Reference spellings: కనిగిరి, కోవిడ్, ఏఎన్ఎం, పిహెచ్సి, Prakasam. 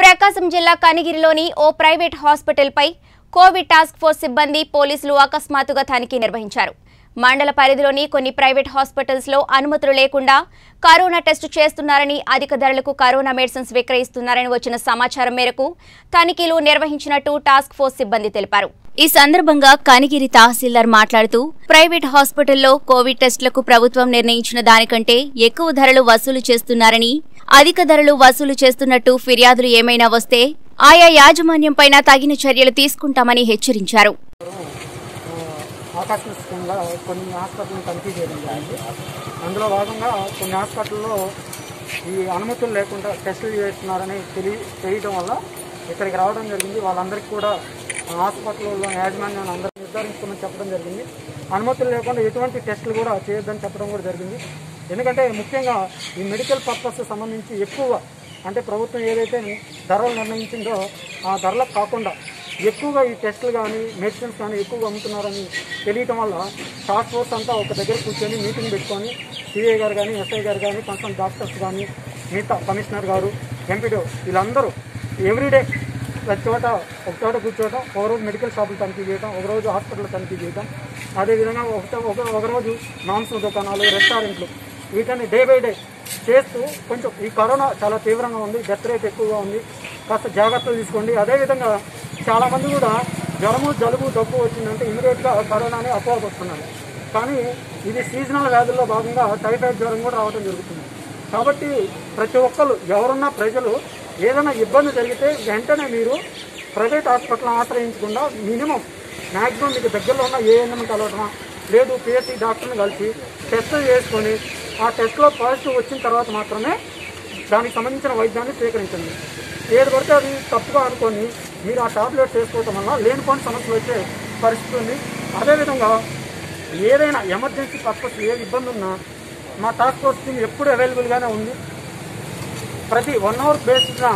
ప్రకాశం జిల్లా కనిగిరిలోని ఓ ప్రైవేట్ హాస్పిటల్ పై కోవిడ్ టాస్క్ ఫోర్స్ సిబ్బంది పోలీసులు అకస్మాత్తుగా తనిఖీ నిర్వహించారు. మండల పరిధిలోని కొన్ని ప్రైవేట్ హాస్పిటల్స్ లో అనుమతులు లేకుండా కరోనా టెస్ట్ చేస్తున్నారని అధిక ధరలకు కరోనా మెడిసిన్స్ విక్రయిస్తున్నారని వచ్చిన సమాచారం మేరకు తనిఖీలు నిర్వహించినట్టు టాస్క్ ఫోర్స్ సిబ్బంది తెలిపారు. ఈ సందర్భంగా కనిగిరి తహసీల్దార్ మాట్లాడుతూ ప్రైవేట్ హాస్పిటల్లో కోవిడ్ టెస్టులకు ప్రభుత్వం నిర్ణయించిన దానికంటే ఎక్కువ ధరలు వసూలు చేస్తున్నారని అధిక ధరలు వసూలు చేస్తున్నట్టు ఫిర్యాదులు ఏమైనా వస్తే ఆయా యాజమాన్యంపైన తగిన చర్యలు తీసుకుంటామని హెచ్చరించారు. కొన్ని హాస్పిటల్ తనిఖీ చేయడం జరిగింది. అందులో భాగంగా కొన్ని హాస్పిటల్లో ఈ అనుమతులు లేకుండా టెస్టులు చేస్తున్నారని తెలియడం వల్ల ఇక్కడికి రావడం జరిగింది. వాళ్ళందరికీ కూడా హాస్పిటల్లో యాజమాన్యాన్ని అందరూ నిర్ధారించుకోమని చెప్పడం జరిగింది. అనుమతులు లేకుండా ఎటువంటి టెస్టులు కూడా చేయొద్దని చెప్పడం కూడా జరిగింది. ఎందుకంటే ముఖ్యంగా ఈ మెడికల్ పర్పస్ సంబంధించి ఎక్కువ అంటే ప్రభుత్వం ఏదైతే ధరలు నిర్ణయించిందో ఆ ధరలకు కాకుండా ఎక్కువగా ఈ టెస్టులు కానీ మెడిసిన్స్ కానీ ఎక్కువగా అమ్ముతున్నారని తెలియటం వల్ల టాస్క్ ఫోర్స్ అంతా ఒక దగ్గర కూర్చొని మీటింగ్ పెట్టుకొని సిఐ గారు కానీ ఎస్ఐ గారు కానీ కన్సర్న్ డాక్టర్స్ కానీ మిగతా కమిషనర్ గారు ఎంపీడీ వీళ్ళందరూ ఎవ్రీడే ఒక చోట కూర్చోవటం, ఒకరోజు మెడికల్ షాపులు తనిఖీ చేయటం, ఒకరోజు హాస్పిటల్ తనిఖీ చేయటం, అదేవిధంగా ఒకరోజు మాంసం దుకాణాలు, రెస్టారెంట్లు, వీటిని డే బై డే చేస్తూ కొంచెం ఈ కరోనా చాలా తీవ్రంగా ఉంది, డెత్ రేట్ ఎక్కువగా ఉంది, కాస్త జాగ్రత్తలు తీసుకోండి. అదేవిధంగా చాలామంది కూడా జ్వరము జలుబు డబ్బు వచ్చిందంటే ఇమీడియట్గా కరోనాని అపోహపడుతున్నారు. కానీ ఇది సీజనల్ వ్యాధుల్లో భాగంగా టైఫాయిడ్ జ్వరం కూడా రావడం జరుగుతుంది. కాబట్టి ప్రతి ఒక్కరు ఎవరున్నా ప్రజలు ఏదైనా ఇబ్బంది జరిగితే వెంటనే మీరు ప్రైవేట్ హాస్పిటల్ ఆశ్రయించకుండా మినిమం మ్యాక్సిమం మీకు దగ్గరలో ఉన్న ఏఎన్ఎం కలవటమా లేదు పిహెచ్సి డాక్టర్ని కలిసి టెస్ట్ చేసుకొని ఆ టెస్ట్లో పాజిటివ్ వచ్చిన తర్వాత మాత్రమే దానికి సంబంధించిన వైద్యాన్ని స్వీకరించండి. ఏది పడితే అది తప్పుగా అనుకొని మీరు ఆ టాబ్లెట్స్ వేసుకోవటం వల్ల లేనిపోని సమస్యలు వచ్చే పరిస్థితి ఉంది. అదేవిధంగా ఏదైనా ఎమర్జెన్సీ పర్పస్ ఏ ఇబ్బంది ఉన్నా మా టాస్క్ ఫోర్స్ టీం ఎప్పుడు అవైలబుల్గానే ఉంది. ప్రతి 1 అవర్ బేస్డ్గా